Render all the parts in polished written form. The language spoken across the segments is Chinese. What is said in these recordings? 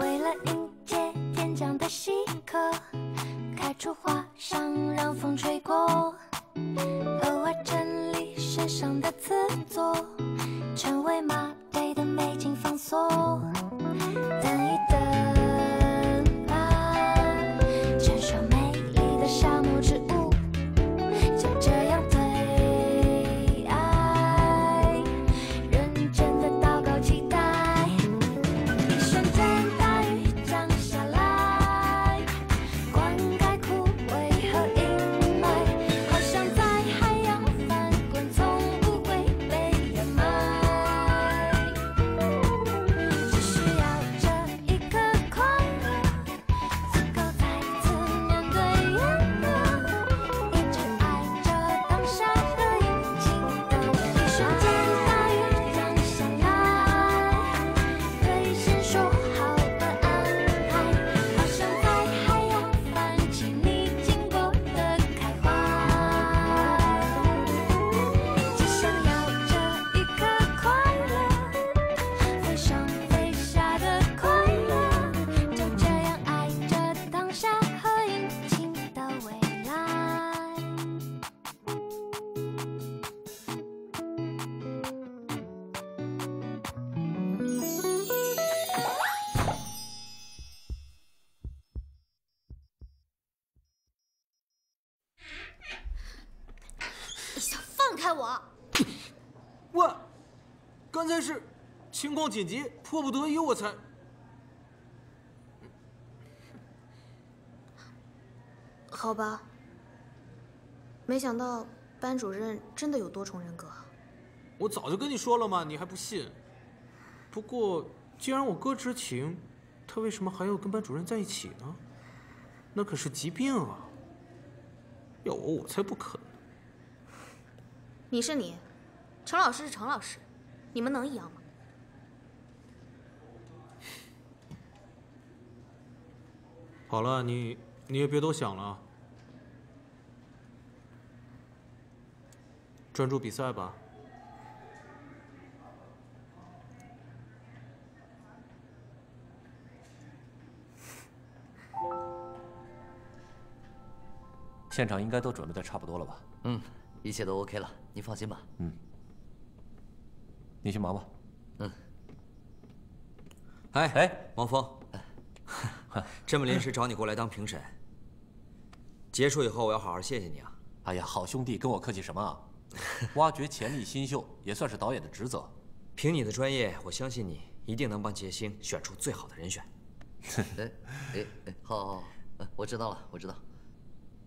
为了迎接天降的稀客，开出花香，让风吹过。偶尔整理身上的词作，成为麻醉的美景放松。等一等吧，承受美丽的沙漠之舞，就这样对爱，认真的祷告期待。一瞬间大雨降下来，灌溉枯萎和阴霾，好像在海洋翻滚，从不会被掩埋。只需要这一刻快乐，足够再次面对眼眸，一直爱着当下的眼睛都。一瞬间大雨降下来，兑现说好的安排，好像在海洋泛起你经过的开怀。只想要这一刻快乐，飞上飞下的快乐，就这样爱着当下和引擎的未来。你想放开我？喂，刚才是情况紧急，迫不得已我才……好吧，没想到班主任真的有多重人格。我早就跟你说了嘛，你还不信。不过，既然我哥知情，他为什么还要跟班主任在一起呢？那可是疾病啊！要我才不肯呢。你是你，程老师是程老师，你们能一样吗？好了，你也别多想了，专注比赛吧。现场应该都准备的差不多了吧？嗯，一切都 OK 了，您放心吧。嗯，你去忙吧。嗯。哎，王峰。 这么临时找你过来当评审，结束以后我要好好谢谢你啊！哎呀，好兄弟，跟我客气什么啊？挖掘潜力新秀也算是导演的职责。凭你的专业，我相信你一定能帮杰星选出最好的人选。哎，好，我知道了，我知道。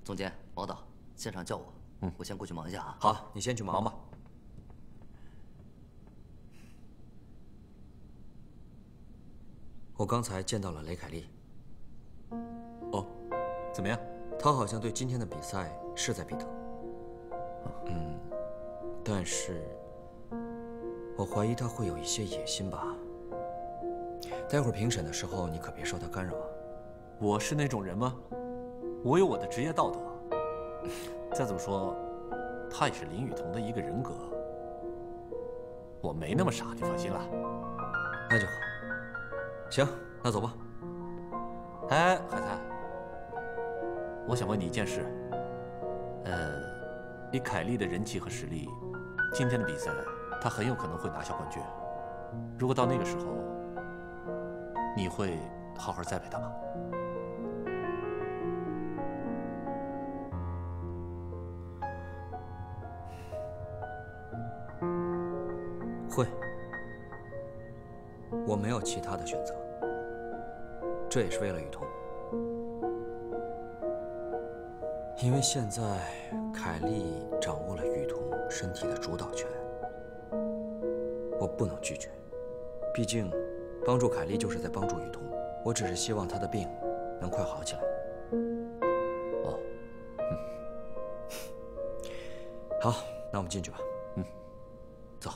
总监，王导，现场叫我，我先过去忙一下啊。好，你先去忙吧。 我刚才见到了雷凯利。哦，怎么样？他好像对今天的比赛势在必得。嗯，但是我怀疑他会有一些野心吧。待会儿评审的时候，你可别受他干扰啊。我是那种人吗？我有我的职业道德。再怎么说，他也是林雨桐的一个人格。我没那么傻，你放心了。那就好。 行，那走吧。哎，海菜，我想问你一件事。以凯莉的人气和实力，今天的比赛她很有可能会拿下冠军。如果到那个时候，你会好好栽培她吗？会。我没有其他的选择。 这也是为了雨桐，因为现在凯莉掌握了雨桐身体的主导权，我不能拒绝。毕竟，帮助凯莉就是在帮助雨桐。我只是希望她的病能快好起来。哦，好，那我们进去吧。嗯，走。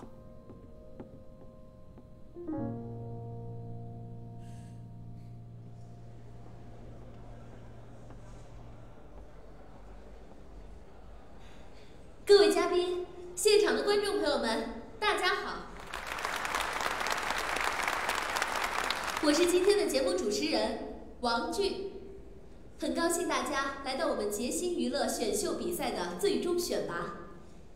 各位嘉宾，现场的观众朋友们，大家好！我是今天的节目主持人王俊，很高兴大家来到我们杰星娱乐选秀比赛的最终选拔。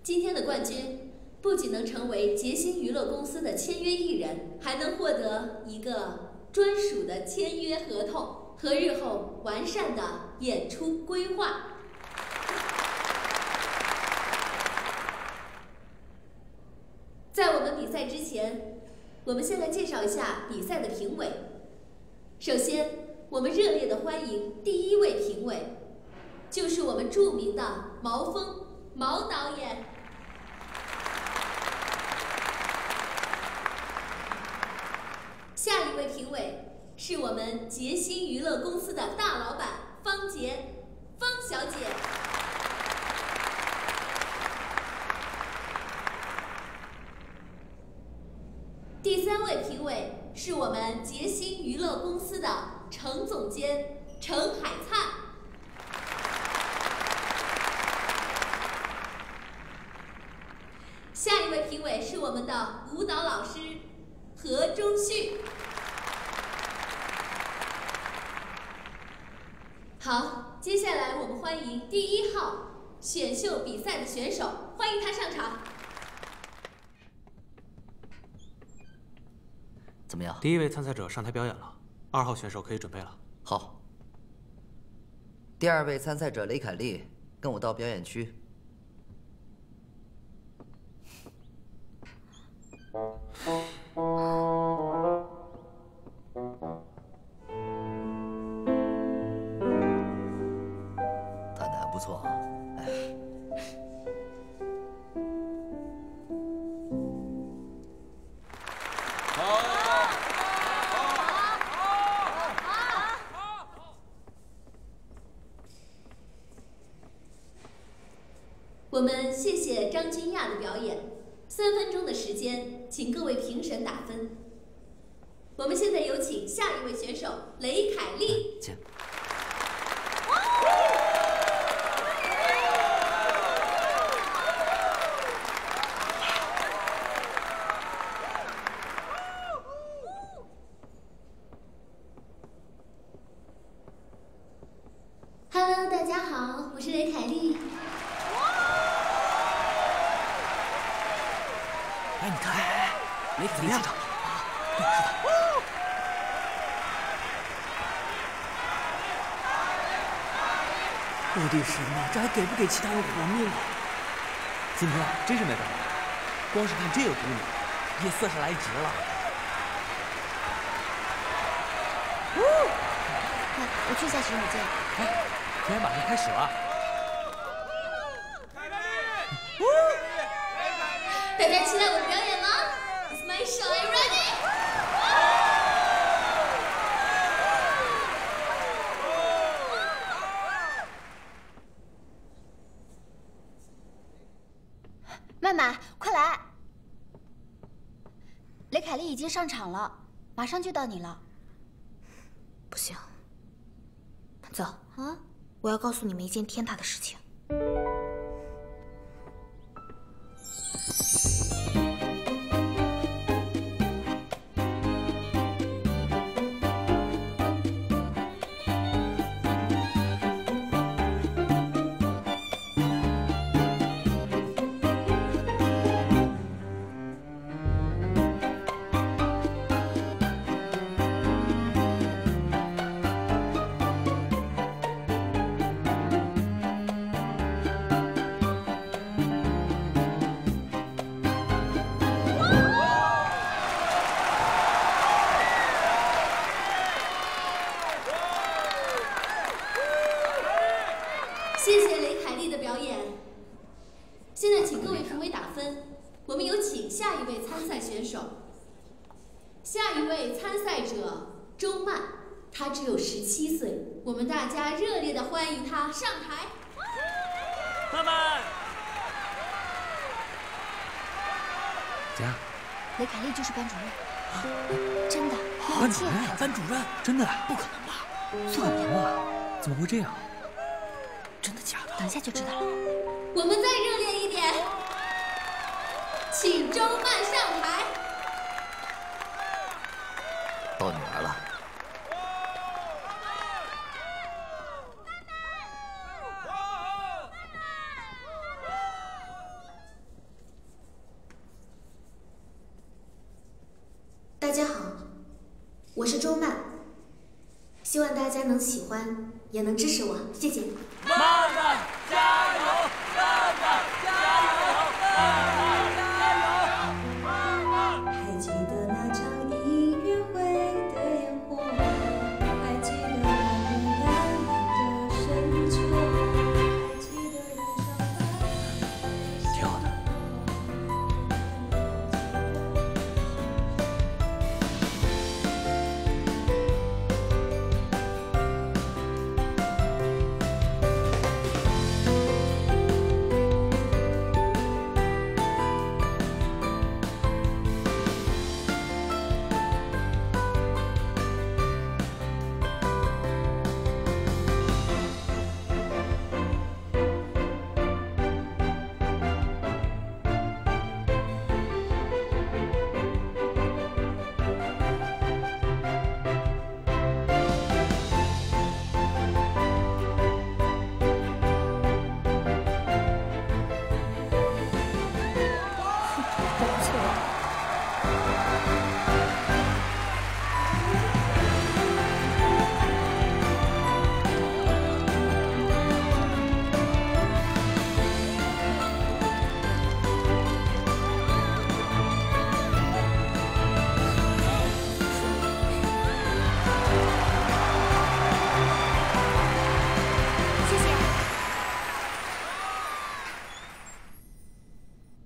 今天的冠军不仅能成为杰星娱乐公司的签约艺人，还能获得一个专属的签约合同和日后完善的演出规划。 在我们比赛之前，我们先来介绍一下比赛的评委。首先，我们热烈的欢迎第一位评委，就是我们著名的毛峰毛导演。下一位评委是我们杰星娱乐公司的大老板方洁方小姐。 第三位评委是我们杰星娱乐公司的程总监程海灿。下一位评委是我们的舞蹈老师何中旭。好，接下来我们欢迎第一号选秀比赛的选手，欢迎他上场。 怎么样？第一位参赛者上台表演了，二号选手可以准备了。好。第二位参赛者雷凯利，跟我到表演区。弹得还不错啊。 我们谢谢张君亚的表演，3分钟的时间，请各位评审打分。我们现在有请下一位选手雷凯利。请。Hello， 大家好，我是雷凯利。 哎，你看，雷凯利上场了啊！对，是他。我的神呐，这还给不给其他人活命啊？今天真是没办法，光是看这个姑娘，也算是来值了。我去一下洗手间。哎，表演马上开始了。 大家期待我的表演吗 ？Is my show ready？ 曼曼，快来！雷凯利已经上场了，马上就到你了。不行，慢走啊！我要告诉你们一件天大的事情。 谢谢雷凯利的表演。现在请各位评委打分。我们有请下一位参赛选手。下一位参赛者周曼，她只有17岁，我们大家热烈的欢迎她上台。曼曼，怎样？雷凯利就是班主任，啊、真的。班主任，班主任，真的？不可能吧？算了吧，怎么会这样？ 真的假的？等一下就知道了。我们再热烈一点，请周曼上台。到女儿了。是周曼，希望大家能喜欢，也能支持我，谢谢。曼曼加油！曼曼加油！曼曼加油！曼曼。还记得那场音乐会的烟火，还记得我们浪漫的深秋，还记得人上班。挺好的。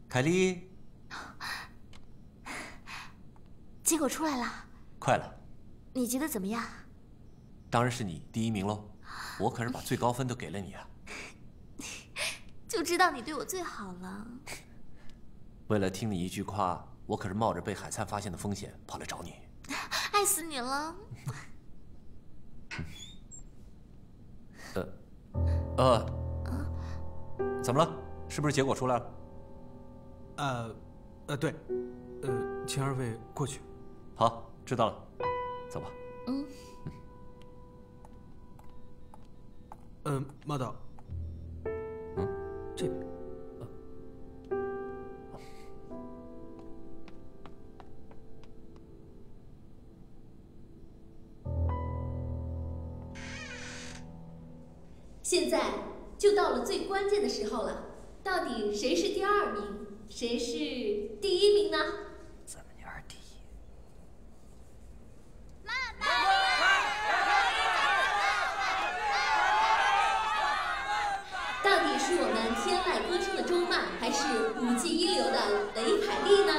凯莉，结果出来了，快了。你觉得怎么样？当然是你第一名喽，我可是把最高分都给了你啊。就知道你对我最好了。为了听你一句夸，我可是冒着被海灿发现的风险跑来找你。爱死你了。怎么了？是不是结果出来了？ 对，请二位过去。好，知道了，走吧。嗯。马导。嗯，这边。现在就到了最关键的时候了，到底谁是第二名？ 谁是第一名呢？咱们女儿第一。慢慢，到底是我们天籁歌声的周曼，还是5G一流的雷凯丽呢？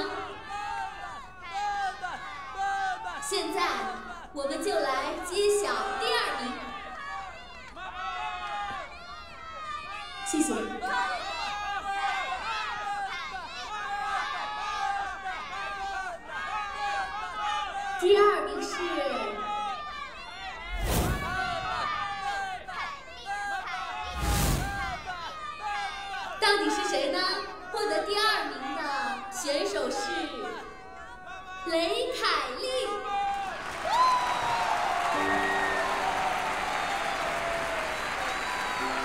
现在我们就来揭晓第二名。谢谢。 第二名是到底是谁呢？获得第二名的选手是雷凯丽。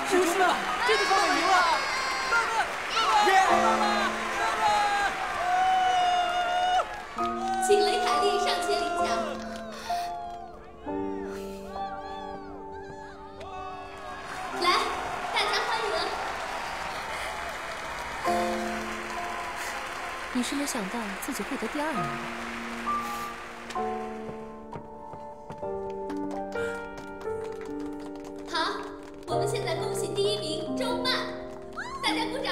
输输了，这次我赢了。请雷凯丽上前领奖。来，大家欢迎。你是没想到自己会得第二名。好，我们现在恭喜第一名周曼，大家鼓掌。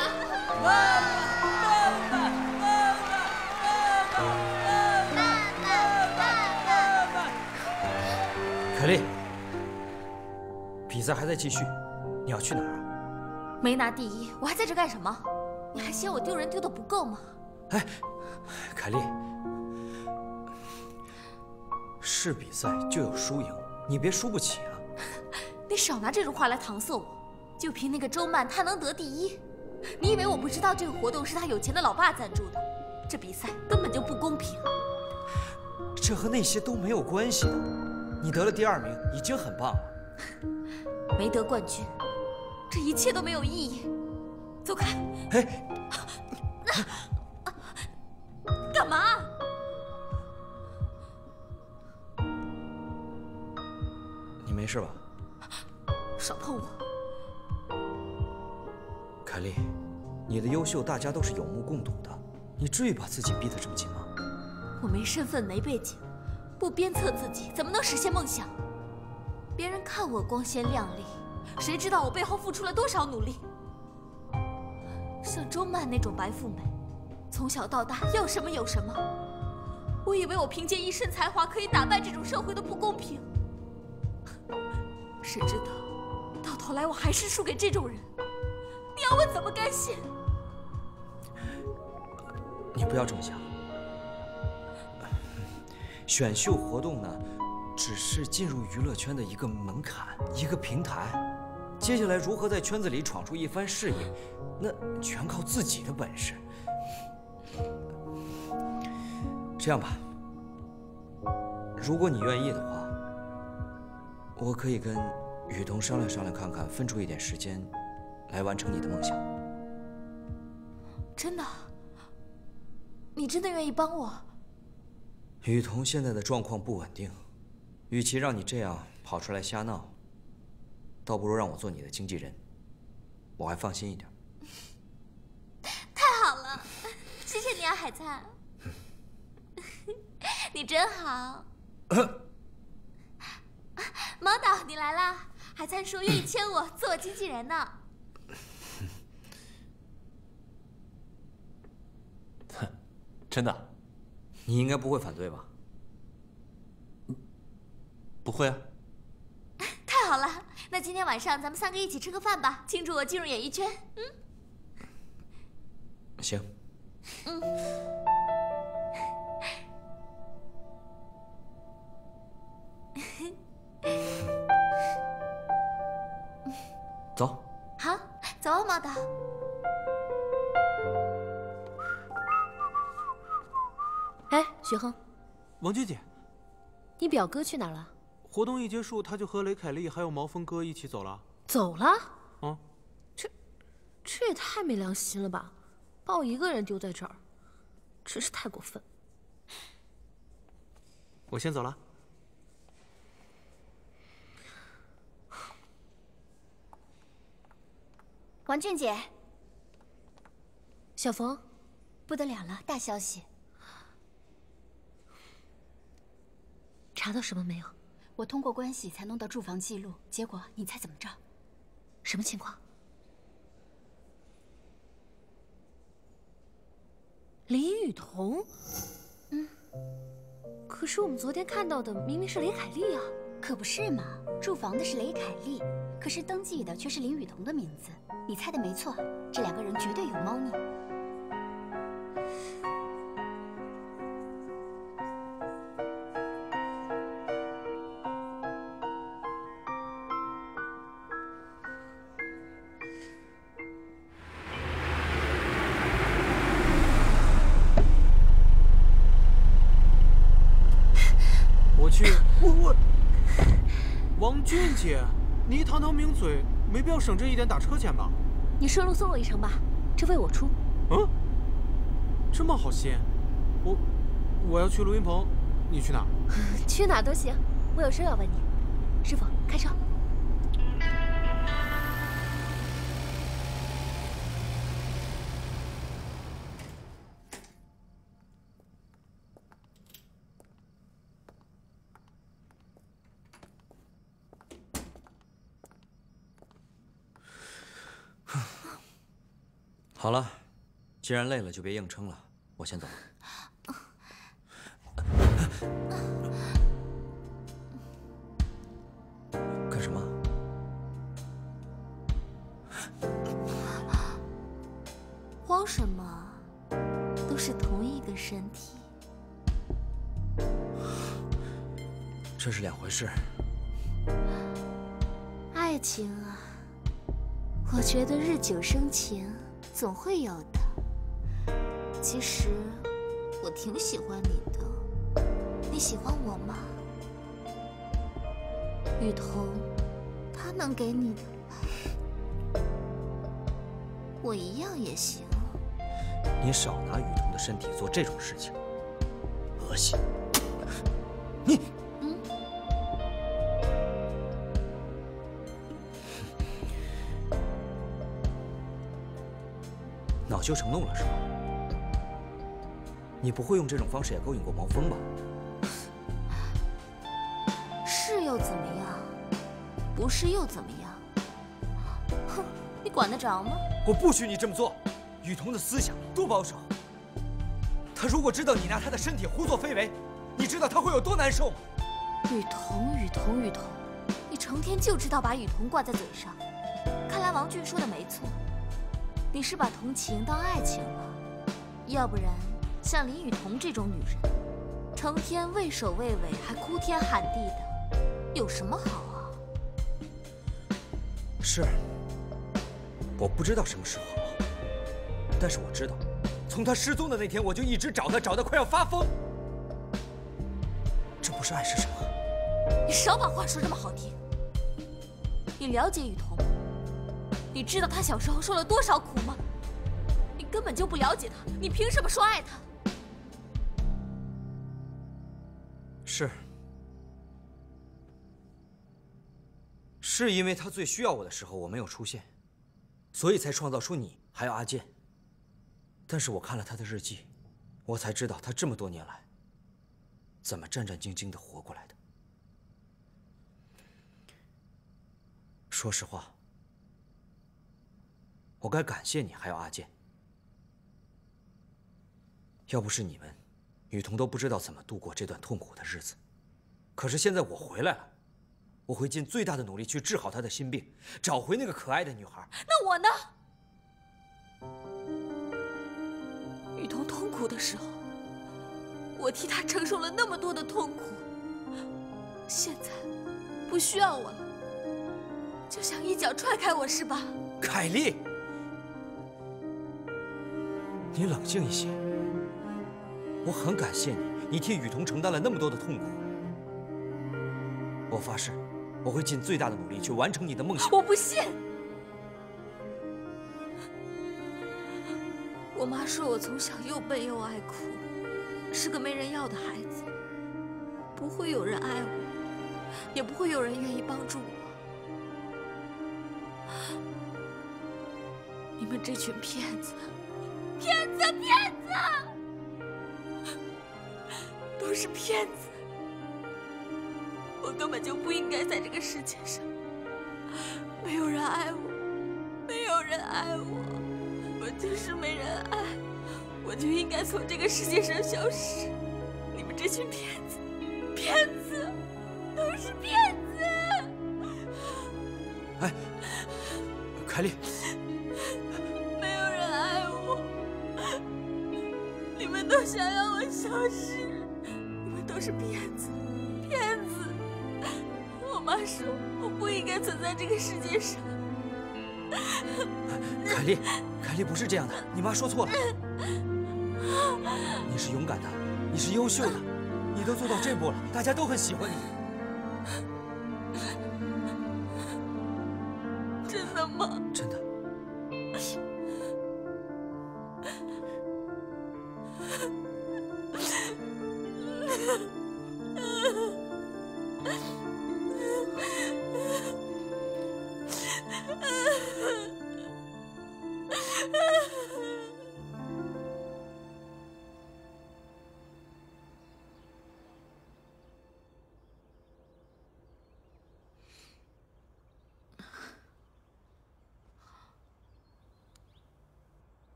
凯丽，比赛还在继续，你要去哪儿啊？没拿第一，我还在这干什么？你还嫌我丢人丢的不够吗？哎，凯丽，是比赛就有输赢，你别输不起啊！你少拿这种话来搪塞我，就凭那个周曼，她能得第一？你以为我不知道这个活动是她有钱的老爸赞助的？这比赛根本就不公平。这和那些都没有关系的。 你得了第二名，已经很棒了。没得冠军，这一切都没有意义。走开！哎，干嘛？事吧？少碰我！凯莉，你的优秀大家都是有目共睹的，你至于把自己逼得这么紧吗？我没身份，没背景，不鞭策自己，怎么能实现梦想？别人看我光鲜亮丽，谁知道我背后付出了多少努力？像周曼那种白富美，从小到大要什么有什么。 我以为我凭借一身才华可以打败这种社会的不公平，谁知道，到头来我还是输给这种人。你要我怎么甘心？你不要这么想。选秀活动呢，只是进入娱乐圈的一个门槛，一个平台。接下来如何在圈子里闯出一番事业，那全靠自己的本事。 这样吧，如果你愿意的话，我可以跟雨桐商量商量，看看分出一点时间，来完成你的梦想。真的？你真的愿意帮我？雨桐现在的状况不稳定，与其让你这样跑出来瞎闹，倒不如让我做你的经纪人，我还放心一点。太好了，谢谢你啊，海灿。 你真好，毛导，你来啦！海灿说愿意签我做我经纪人呢。真的？你应该不会反对吧？不会啊。太好了，那今天晚上咱们三个一起吃个饭吧，庆祝我进入演艺圈。嗯。行。嗯。 走，好，走啊，毛导。哎，许恒，王娟姐，你表哥去哪儿了？活动一结束，他就和雷凯丽还有毛峰哥一起走了。走了？嗯，这也太没良心了吧！把我一个人丢在这儿，真是太过分。我先走了。 王俊姐，小冯，不得了了，大消息！查到什么没有？我通过关系才弄到住房记录，结果你猜怎么着？什么情况？李雨桐？嗯。可是我们昨天看到的明明是雷凯丽啊！可不是嘛，住房的是雷凯丽，可是登记的却是李雨桐的名字。 你猜的没错，这两个人绝对有猫腻。我，王俊姐，你堂堂名嘴。 没必要省这一点打车钱吧？你顺路送我一程吧，这费我出。嗯，这么好心，我要去录音棚，你去哪？去哪都行，我有事要问你。师傅，开车。好了，既然累了就别硬撑了，我先走了。干什么？慌什么？都是同一个身体，这是两回事。爱情啊，我觉得日久生情。 总会有的。其实我挺喜欢你的，你喜欢我吗？雨桐，他能给你的，我一样也行。你少拿雨桐的身体做这种事情，恶心！你。恼羞成怒了是吗？你不会用这种方式也勾引过毛峰吧？是又怎么样？不是又怎么样？哼，你管得着吗？我不许你这么做！雨桐的思想多保守，她如果知道你拿她的身体胡作非为，你知道她会有多难受吗？雨桐，你成天就知道把雨桐挂在嘴上。 看来王俊说的没错，你是把同情当爱情了，要不然像林雨桐这种女人，成天畏首畏尾，还哭天喊地的，有什么好啊？是，我不知道什么时候好，但是我知道，从她失踪的那天，我就一直找她，找得快要发疯。这不是爱是什么？你少把话说这么好听。你了解雨桐吗？ 你知道他小时候受了多少苦吗？你根本就不了解他，你凭什么说爱他？是因为他最需要我的时候我没有出现，所以才创造出你还有阿健。但是我看了他的日记，我才知道他这么多年来怎么战战兢兢地活过来的。说实话。 我该感谢你，还有阿健。要不是你们，雨桐都不知道怎么度过这段痛苦的日子。可是现在我回来了，我会尽最大的努力去治好她的心病，找回那个可爱的女孩。那我呢？雨桐痛苦的时候，我替她承受了那么多的痛苦，现在不需要我了，就想一脚踹开我是吧？凯莉。 你冷静一些，我很感谢你，你替雨桐承担了那么多的痛苦。我发誓，我会尽最大的努力去完成你的梦想。我不信！我妈说我从小又笨又爱哭，是个没人要的孩子，不会有人爱我，也不会有人愿意帮助我。你们这群骗子！ 骗子，都是骗子！我根本就不应该在这个世界上。没有人爱我，没有人爱我，我就是没人爱，我就应该从这个世界上消失。你们这群骗子，骗子，都是骗子！哎，凯莉。 都想让我消失，你们都是骗子，骗子！我妈说我不应该存在这个世界上。凯莉不是这样的，你妈说错了。你是勇敢的，你是优秀的，你都做到这步了，大家都很喜欢你。真的吗？真的。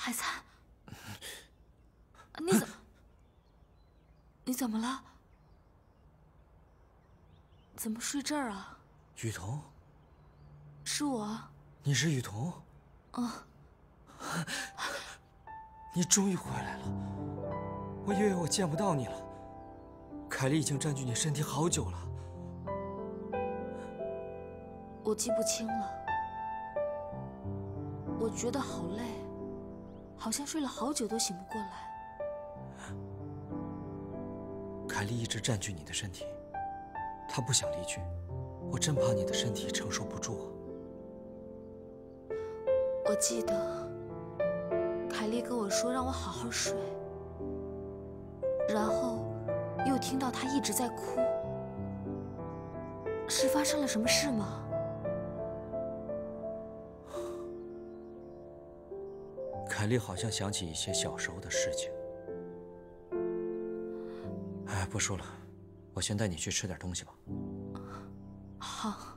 海灿，你怎么了？怎么睡这儿啊？雨桐，是我。你是雨桐？啊，你终于回来了，我以为我见不到你了。凯莉已经占据你身体好久了，我记不清了。 我觉得好累，好像睡了好久都醒不过来。凯莉一直占据你的身体，她不想离去，我真怕你的身体承受不住啊。记得凯莉跟我说让我好好睡，然后又听到她一直在哭。是发生了什么事吗？凯莉好像想起一些小时候的事情。哎，不说了，我先带你去吃点东西吧。好。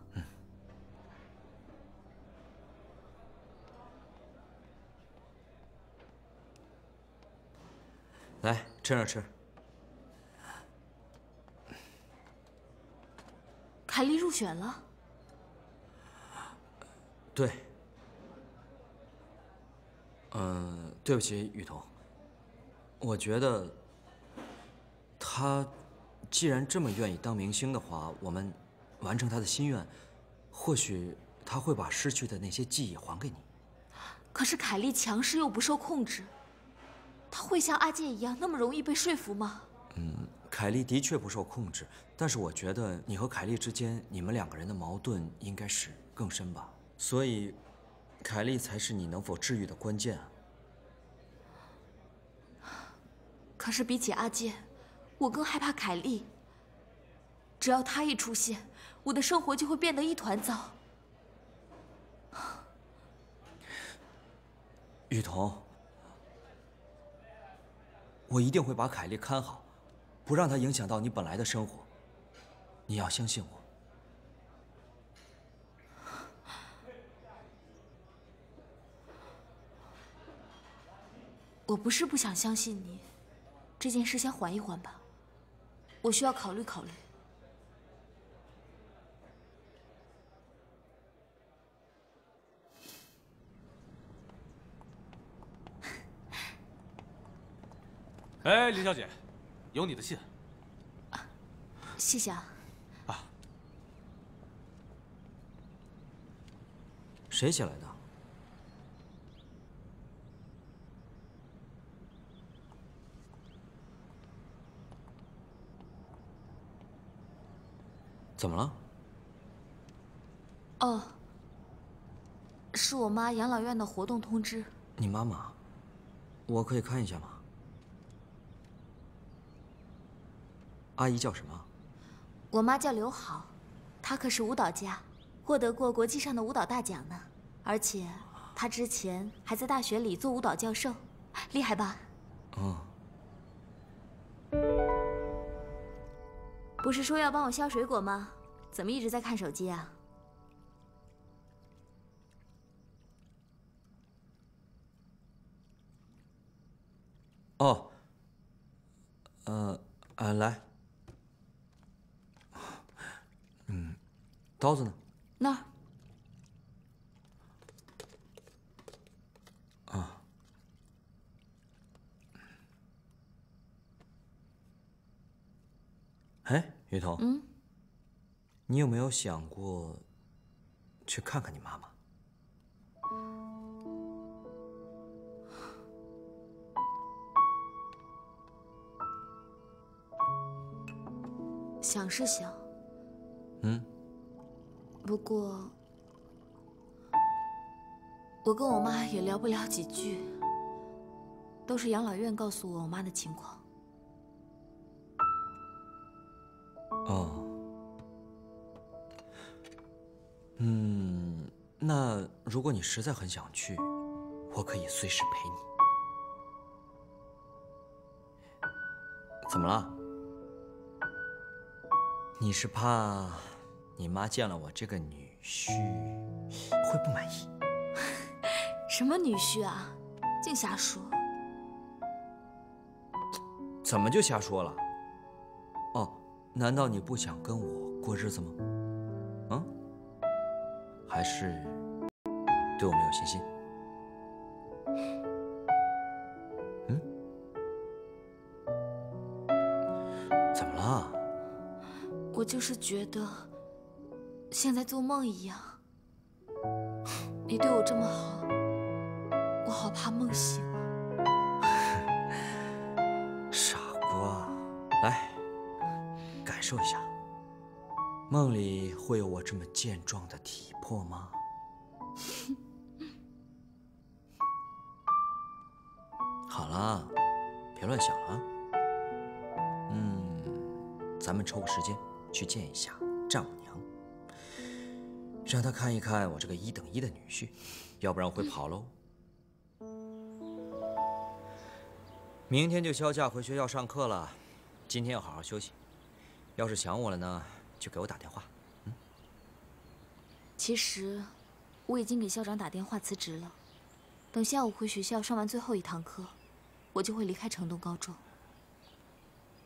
来，趁热吃。凯莉入选了。对。对不起，雨桐，我觉得他既然这么愿意当明星的话，我们完成他的心愿，或许他会把失去的那些记忆还给你。可是凯莉强势又不受控制。 他会像阿健一样那么容易被说服吗？凯莉的确不受控制，但是我觉得你和凯莉之间，你们两个人的矛盾应该是更深吧，所以，凯莉才是你能否治愈的关键啊。可是比起阿健，我更害怕凯莉。只要他一出现，我的生活就会变得一团糟。雨桐。 我一定会把凯莉看好，不让她影响到你本来的生活。你要相信我。我不是不想相信你，这件事先缓一缓吧，我需要考虑考虑。哎，林小姐，有你的信。啊，谢谢啊。啊，谁写来的？怎么了？哦，是我妈养老院的活动通知。你妈妈？我可以看一下吗？ 阿姨叫什么？我妈叫刘好，她可是舞蹈家，获得过国际上的舞蹈大奖呢。而且她之前还在大学里做舞蹈教授，厉害吧？嗯。不是说要帮我削水果吗？怎么一直在看手机啊？哦。来。 刀子呢？那儿。啊。哎，雨桐。嗯。你有没有想过去看看你妈妈？想是想。嗯。 不过，我跟我妈也聊不了几句，都是养老院告诉我我妈的情况。哦，那如果你实在很想去，我可以随时陪你。怎么了？你是怕？ 你妈见了我这个女婿，会不满意。什么女婿啊，净瞎说！怎么就瞎说了？哦，难道你不想跟我过日子吗？嗯？还是对我没有信心？嗯？怎么了？我就是觉得。 像在做梦一样，你对我这么好，我好怕梦醒啊！傻瓜，来，感受一下，梦里会有我这么健壮的体魄吗？乱想啊。咱们抽个时间去见一下丈母娘，让她看一看我这个1等1的女婿，要不然我会跑喽。明天就休假回学校上课了，今天要好好休息。要是想我了呢，就给我打电话。其实我已经给校长打电话辞职了，等下午回学校上完最后一堂课，我就会离开城东高中。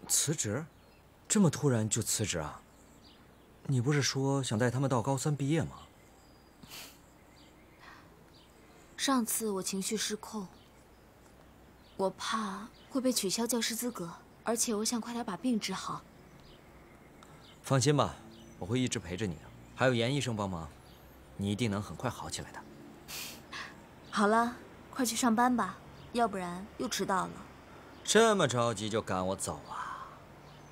辞职？这么突然就辞职啊？你不是说想带他们到高3毕业吗？上次我情绪失控。 我怕会被取消教师资格，而且我想快点把病治好。放心吧，我会一直陪着你的，还有严医生帮忙，你一定能很快好起来的。好了，快去上班吧，要不然又迟到了。这么着急就赶我走啊？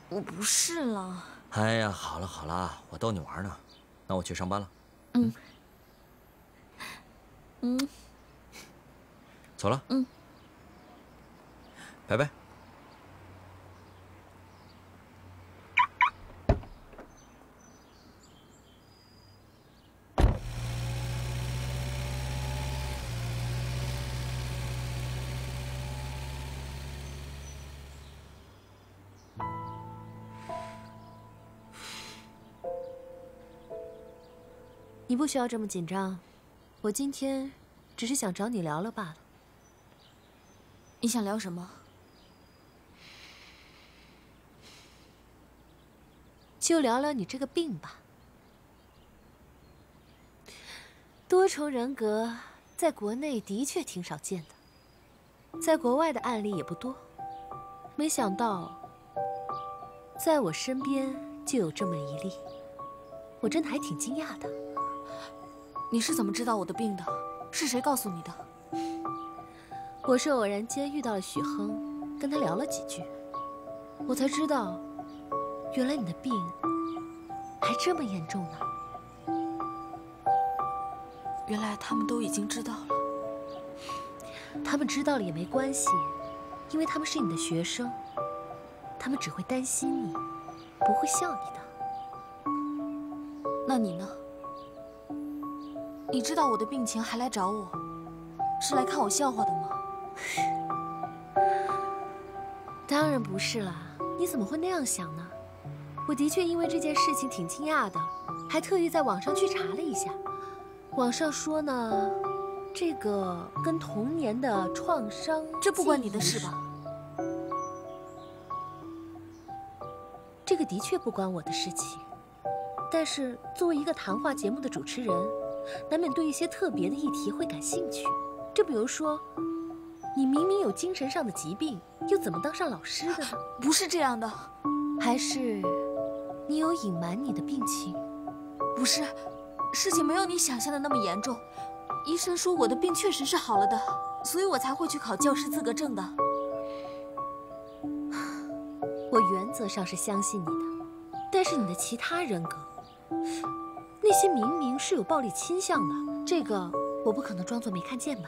我不是了。哎呀，好了好了，我逗你玩呢。那我去上班了。走了。拜拜。你不需要这么紧张，我今天只是想找你聊聊罢了。你想聊什么？ 就聊聊你这个病吧。多重人格在国内的确挺少见的，在国外的案例也不多。没想到，在我身边就有这么一例，我真的还挺惊讶的。你是怎么知道我的病的？是谁告诉你的？我是偶然间遇到了许亨，跟他聊了几句，我才知道。 原来你的病还这么严重呢！原来他们都已经知道了。他们知道了也没关系，因为他们是你的学生，他们只会担心你，不会笑你的。那你呢？你知道我的病情还来找我，是来看我笑话的吗？当然不是啦，你怎么会那样想呢？ 我的确因为这件事情挺惊讶的，还特意在网上去查了一下。网上说呢，这个跟童年的创伤……这不关你的事吧？这个的确不关我的事情，但是作为一个谈话节目的主持人，难免对一些特别的议题会感兴趣。就比如说，你明明有精神上的疾病，又怎么当上老师的呢？不是这样的，还是…… 你有隐瞒你的病情？不是，事情没有你想象的那么严重。医生说我的病确实是好了的，所以我才会去考教师资格证的。我原则上是相信你的，但是你的其他人格，那些明明是有暴力倾向的，这个我不可能装作没看见吧？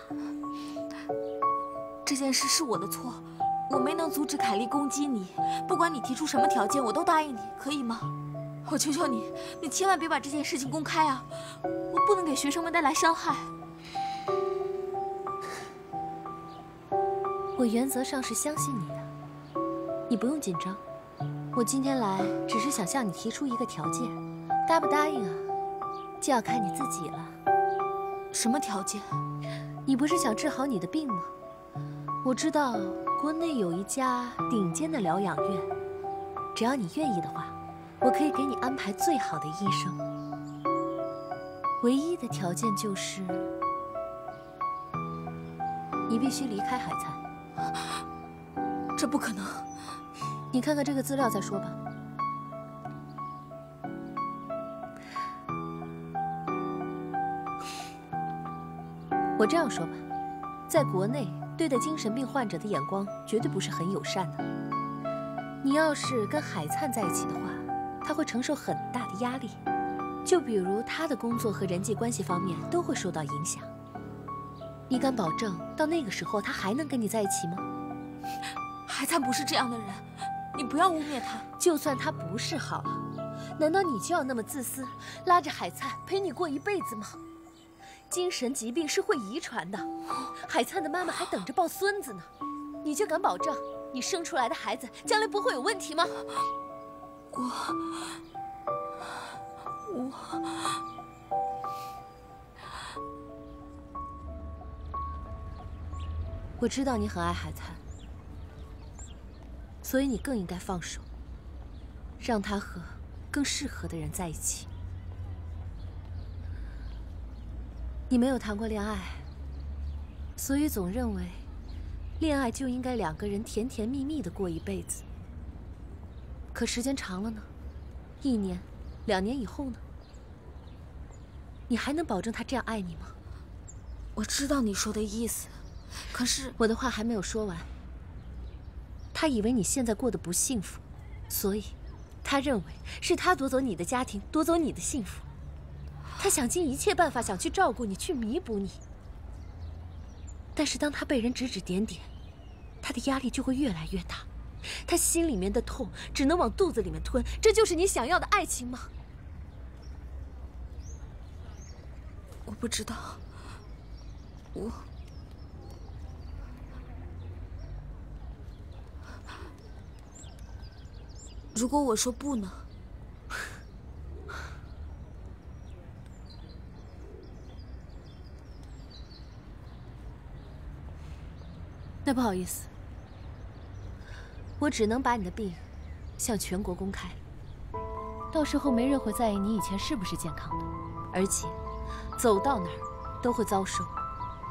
这件事是我的错。 我没能阻止凯莉攻击你，不管你提出什么条件，我都答应你，可以吗？我求求你，你千万别把这件事情公开啊！我不能给学生们带来伤害。我原则上是相信你的，你不用紧张。我今天来只是想向你提出一个条件，答不答应啊，就要看你自己了。什么条件？你不是想治好你的病吗？我知道。 国内有一家顶尖的疗养院，只要你愿意的话，我可以给你安排最好的医生。唯一的条件就是，你必须离开海参。这不可能！你看看这个资料再说吧。我这样说吧，在国内。 对待精神病患者的眼光绝对不是很友善的。你要是跟海灿在一起的话，他会承受很大的压力，就比如他的工作和人际关系方面都会受到影响。你敢保证到那个时候他还能跟你在一起吗？海灿不是这样的人，你不要污蔑他。就算他不是好了，难道你就要那么自私，拉着海灿陪你过一辈子吗？精神疾病是会遗传的，海灿的妈妈还等着抱孙子呢，你就敢保证你生出来的孩子将来不会有问题吗？我。 我知道你很爱海灿，所以你更应该放手，让他和更适合的人在一起。你没有谈过恋爱，所以总认为恋爱就应该两个人甜甜蜜蜜的过一辈子。可时间长了呢，1年、2年以后呢，你还能保证他这样爱你吗？我知道你说的意思。 可是我的话还没有说完。他以为你现在过得不幸福，所以他认为是他夺走你的家庭，夺走你的幸福。他想尽一切办法想去照顾你，去弥补你。但是当他被人指指点点，他的压力就会越来越大，他心里面的痛只能往肚子里面吞。这就是你想要的爱情吗？我不知道，我。 如果我说不呢？那不好意思，我只能把你的病向全国公开。到时候没人会在意你以前是不是健康的，而且走到哪儿都会遭受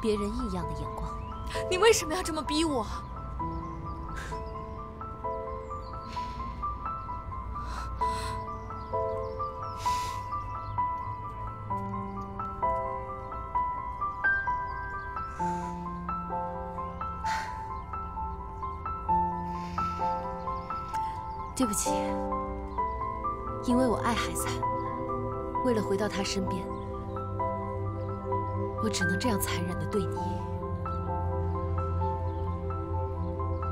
别人异样的眼光。你为什么要这么逼我？ 对不起，因为我爱海灿，为了回到他身边，我只能这样残忍的对你。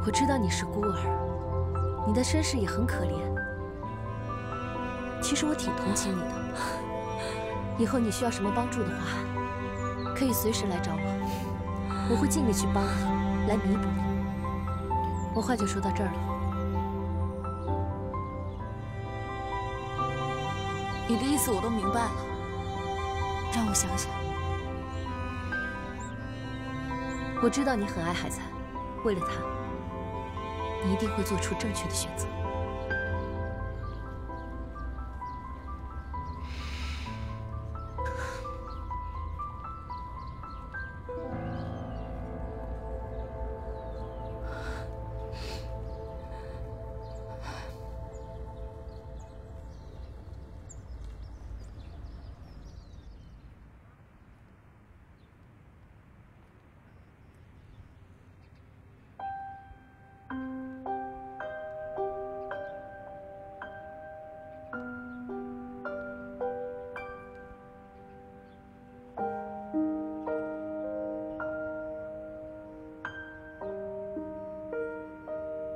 我知道你是孤儿，你的身世也很可怜。其实我挺同情你的。以后你需要什么帮助的话，可以随时来找我，我会尽力去帮你，来弥补你。我话就说到这儿了。 你的意思我都明白了，让我想想。我知道你很爱海灿，为了他，你一定会做出正确的选择。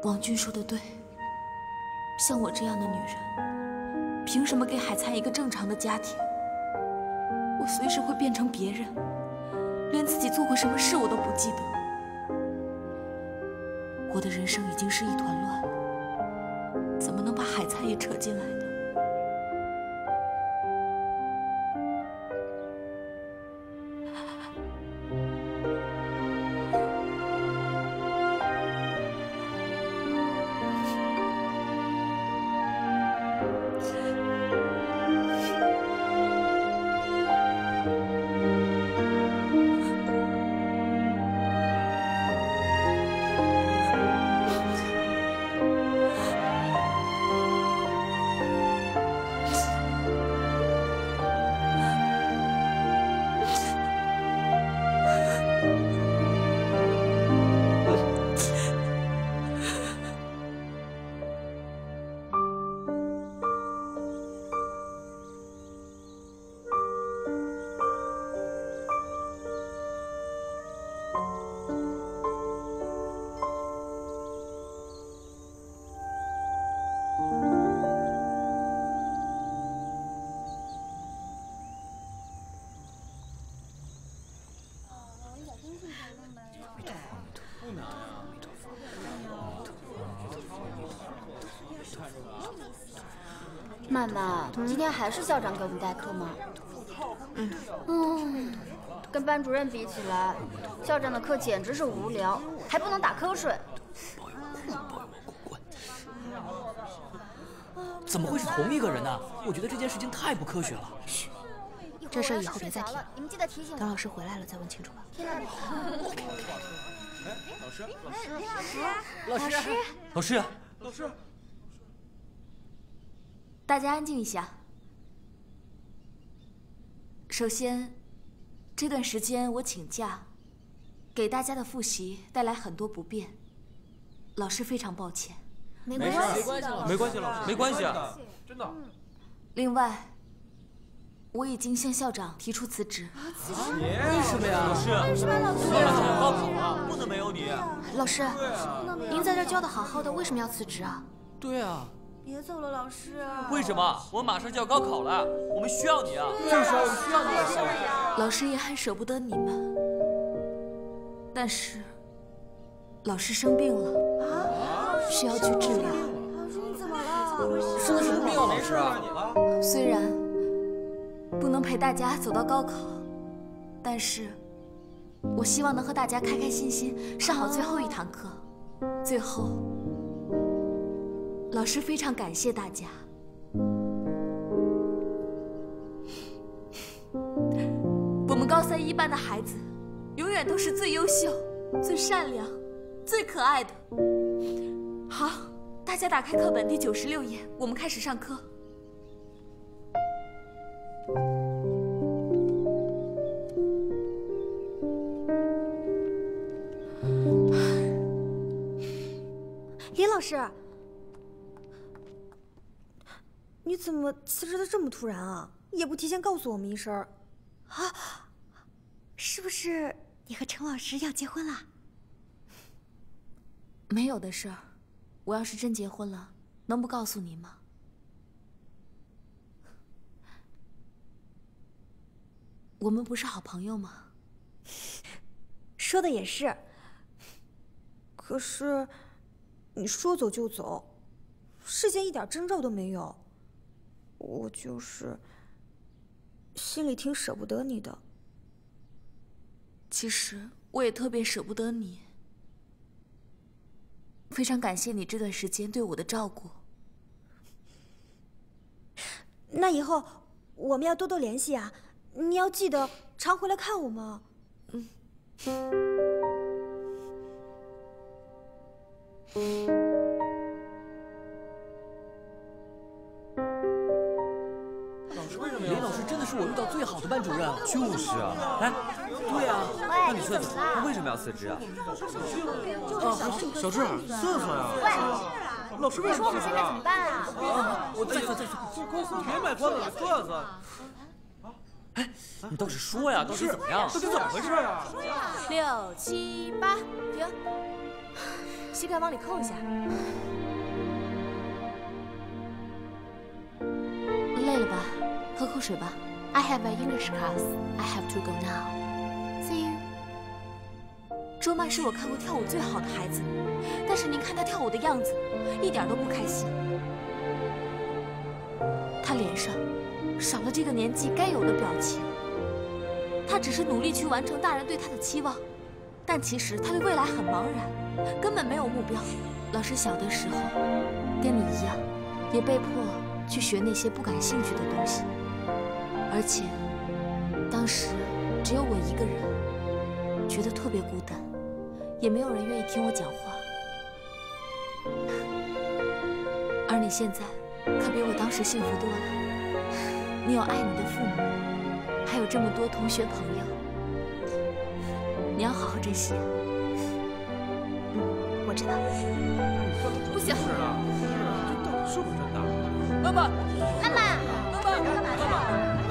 王军说的对，像我这样的女人，凭什么给海灿一个正常的家庭？我随时会变成别人，连自己做过什么事我都不记得。我的人生已经是一团乱了，怎么能把海灿也扯进来呢？不难啊！曼曼，今天还是校长给我们代课吗？嗯，跟班主任比起来，校长的课简直是无聊，还不能打瞌睡。滚！怎么会是同一个人呢？我觉得这件事情太不科学了。嘘。 这事以后别再提了。等老师回来了再问清楚吧。老师，大家安静一下。首先，这段时间我请假，给大家的复习带来很多不便，老师非常抱歉。没关系，老师，没关系啊，真的。另外。 我已经向校长提出辞职。辞职？为什么呀？老师，为什么老师？老师，不能没有你。老师，您在这教的好好的，为什么要辞职啊？对啊。别走了，老师。为什么？我马上就要高考了，我们需要你啊！就是啊，我们需要你啊！老师也很舍不得你们，但是老师生病了，需要去治疗。老师，你怎么了？是不是病了？没事啊。虽然。 不能陪大家走到高考，但是，我希望能和大家开开心心上好最后一堂课。最后，老师非常感谢大家，我们高三一班的孩子，永远都是最优秀、最善良、最可爱的。好，大家打开课本第96页，我们开始上课。 林老师，你怎么辞职的这么突然啊？也不提前告诉我们一声。啊，是不是你和陈老师要结婚了？没有的事儿，我要是真结婚了，能不告诉你吗？ 我们不是好朋友吗？说的也是。可是，你说走就走，事先一点征兆都没有，我就是心里挺舍不得你的。其实我也特别舍不得你，非常感谢你这段时间对我的照顾。那以后我们要多多联系啊。 你要记得常回来看我们。嗯。老师，为什么林老师真的是我遇到最好的班主任啊？就是啊。哎，对啊，那你算算，他为什么要辞职啊？啊，小智，算算啊。 老师，为什么这样？怎么办啊？我再算，这公司别卖关子了，算算。哎，你倒是说呀，到底怎么样？到底怎么回事啊？6、7、8，停！西票往里扣一下。累了吧？喝口水吧。I have an English class. I have to go now. See you. 周曼是我看过跳舞最好的孩子，但是您看她跳舞的样子，一点都不开心。她脸上少了这个年纪该有的表情。她只是努力去完成大人对她的期望，但其实她对未来很茫然，根本没有目标。老师小的时候跟你一样，也被迫去学那些不感兴趣的东西，而且当时只有我一个人。 觉得特别孤单，也没有人愿意听我讲话。而你现在可比我当时幸福多了，你有爱你的父母，还有这么多同学朋友，你要好好珍惜。嗯，我知道。不行，是不是真的？妈妈，妈妈，妈妈，干嘛去？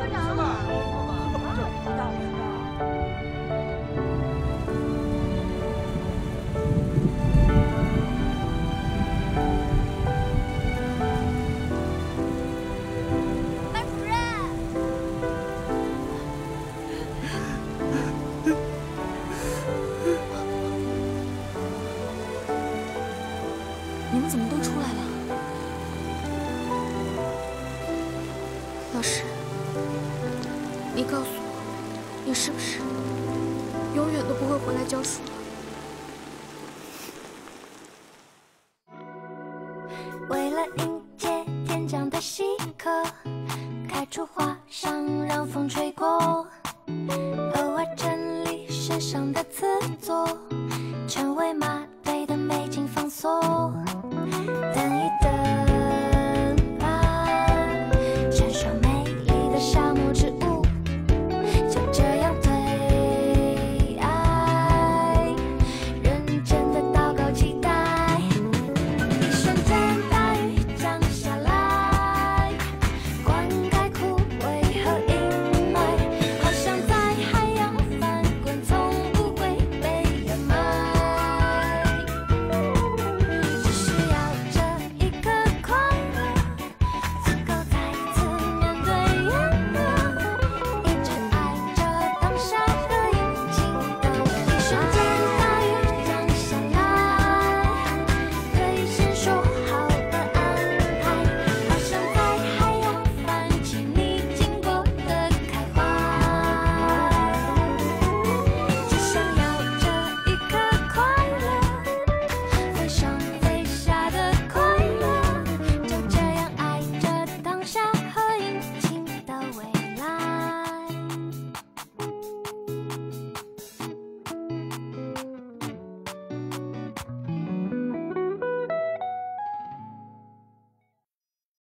科长，怎么这么大？永远都不会回来教书了。为了迎接天降的稀客，开出花香，让风吹过。 偶尔整理身上的词作，成为马背的美景，放松。